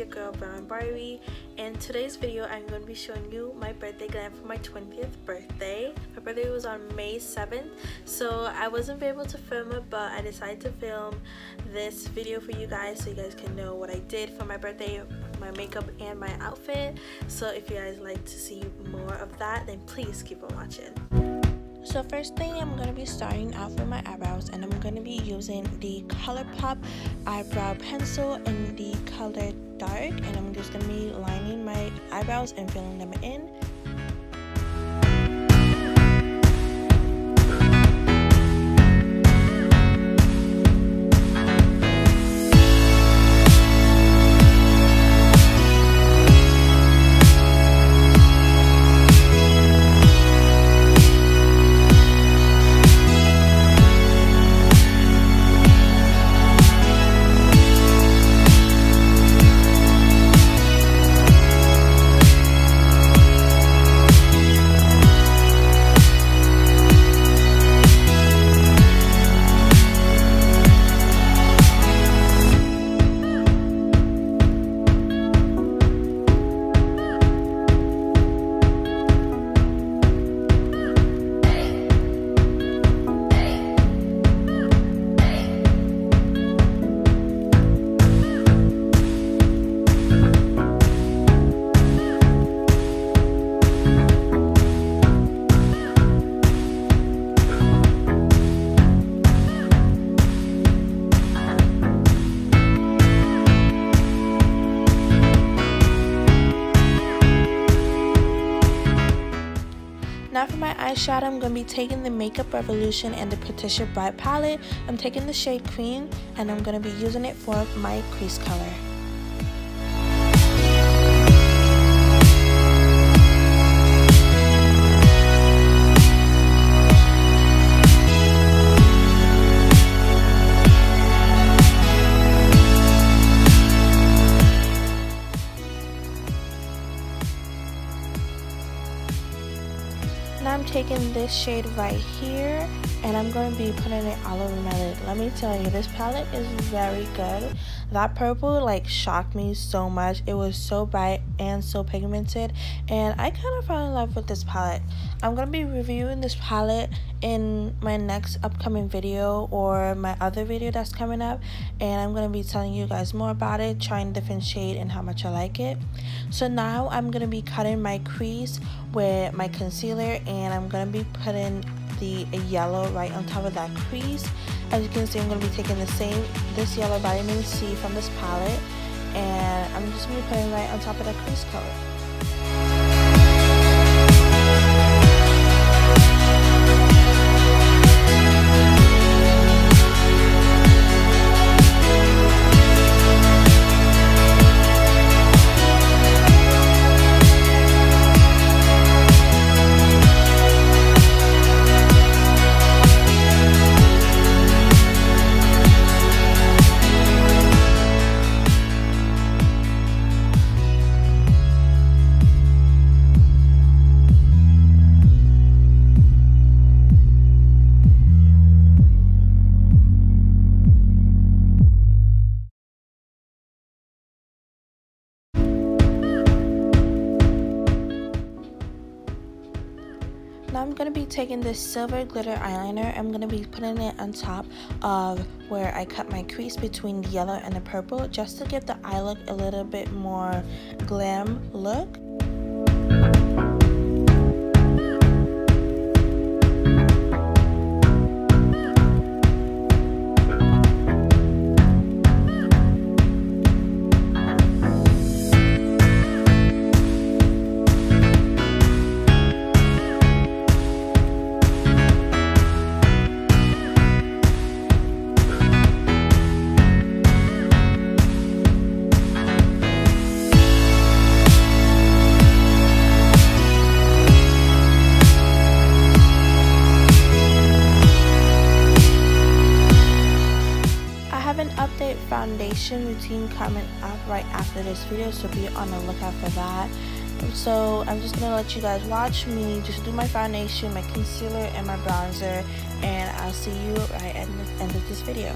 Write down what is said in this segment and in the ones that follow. your girl Brown Barbie, and today's video I'm going to be showing you my birthday glam for my 20th birthday. My birthday was on May 7th, so I wasn't able to film it, but I decided to film this video for you guys so you guys can know what I did for my birthday, my makeup, and my outfit. So if you guys like to see more of that, then please keep on watching. So first thing, I'm going to be starting out with my eyebrows, and I'm going to be using the ColourPop eyebrow pencil in the color dark, and I'm just going to be lining my eyebrows and filling them in. Now for my eyeshadow, I'm going to be taking the Makeup Revolution and the Patricia Bright palette. I'm taking the shade Cream, and I'm going to be using it for my crease color. Now I'm taking this shade right here, and I'm going to be putting it all over my lid. Let me tell you, this palette is very good. That purple like shocked me so much. It was so bright and so pigmented, and I kind of fell in love with this palette. I'm going to be reviewing this palette in my next upcoming video or my other video that's coming up, and I'm going to be telling you guys more about it, trying different shade and how much I like it. So now I'm going to be cutting my crease with my concealer, and I'm going to be putting a yellow right on top of that crease. As you can see, I'm going to be taking this yellow vitamin C from this palette, and I'm just going to be putting right on top of that crease color. Now I'm going to be taking this silver glitter eyeliner. I'm going to be putting it on top of where I cut my crease between the yellow and the purple, just to give the eye look a little bit more glam look. Foundation routine coming up right after this video, so be on the lookout for that. So I'm just gonna let you guys watch me just do my foundation, my concealer, and my bronzer, and I'll see you right at the end of this video.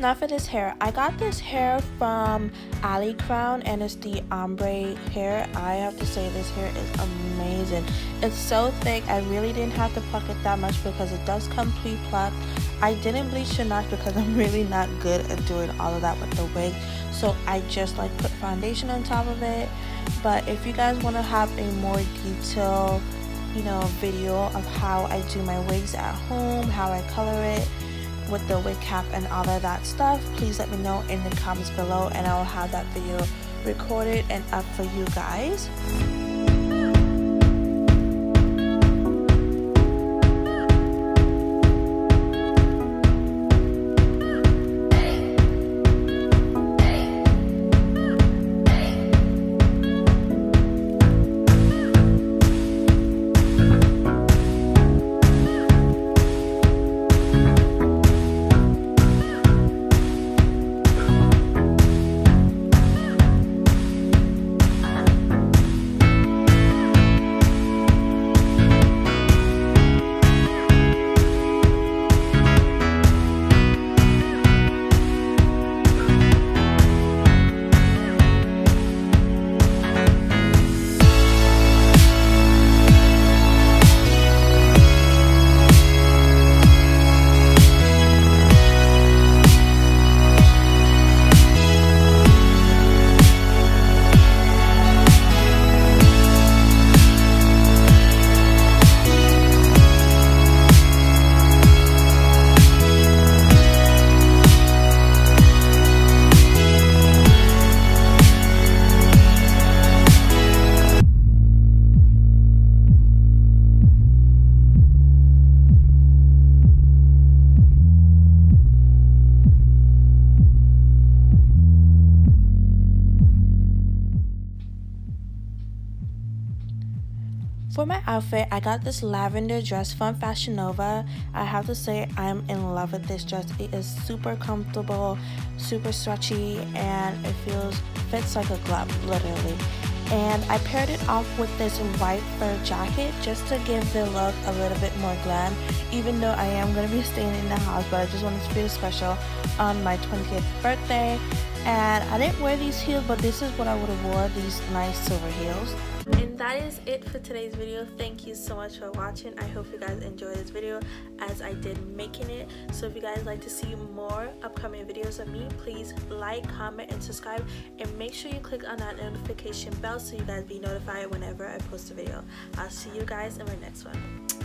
last, not for this hair. I got this hair from Ali Crown, and it's the ombre hair. I have to say, this hair is amazing. It's so thick. I really didn't have to pluck it that much because it does come pre-plucked. I didn't bleach the knots because I'm really not good at doing all of that with the wig. So I just like put foundation on top of it. But if you guys want to have a more detailed, you know, video of how I do my wigs at home, how I color it, with the wig cap and all of that stuff, please let me know in the comments below, and I will have that video recorded and up for you guys. For my outfit, I got this lavender dress from Fashion Nova. I have to say, I'm in love with this dress. It is super comfortable, super stretchy, and it fits like a glove, literally. And I paired it off with this white fur jacket just to give the look a little bit more glam, even though I am going to be staying in the house, but I just wanted to feel special on my 20th birthday. And I didn't wear these heels, but this is what I would have wore, these nice silver heels. And that is it for today's video. Thank you so much for watching. I hope you guys enjoyed this video as I did making it. So if you guys like to see more upcoming videos of me, please like, comment, and subscribe, and make sure you click on that notification bell so you guys be notified whenever I post a video. I'll see you guys in my next one.